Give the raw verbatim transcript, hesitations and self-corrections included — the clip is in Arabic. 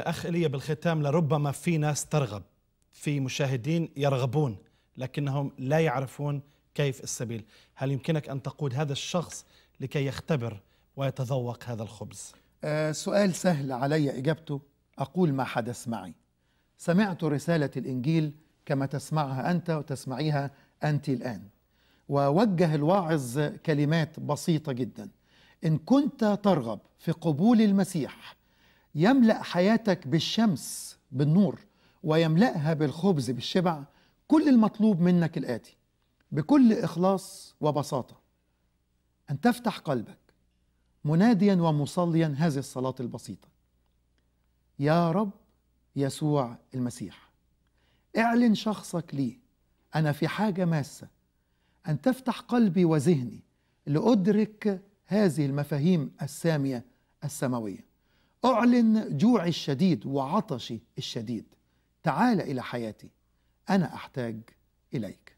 أخ إيليا بالختام، لربما في ناس ترغب، في مشاهدين يرغبون لكنهم لا يعرفون كيف السبيل، هل يمكنك أن تقود هذا الشخص لكي يختبر ويتذوق هذا الخبز؟ أه سؤال سهل علي إجابته، أقول ما حدث معي. سمعت رسالة الإنجيل كما تسمعها أنت وتسمعيها أنت الآن، ووجه الواعظ كلمات بسيطة جدا. إن كنت ترغب في قبول المسيح يملأ حياتك بالشمس بالنور ويملأها بالخبز بالشبع، كل المطلوب منك الآتي بكل إخلاص وبساطة: أن تفتح قلبك مناديا ومصليا هذه الصلاة البسيطة: يا رب يسوع المسيح، اعلن شخصك لي، أنا في حاجة ماسة أن تفتح قلبي وذهني لأدرك هذه المفاهيم السامية السماوية. أعلن جوعي الشديد وعطشي الشديد، تعال إلى حياتي، أنا أحتاج إليك.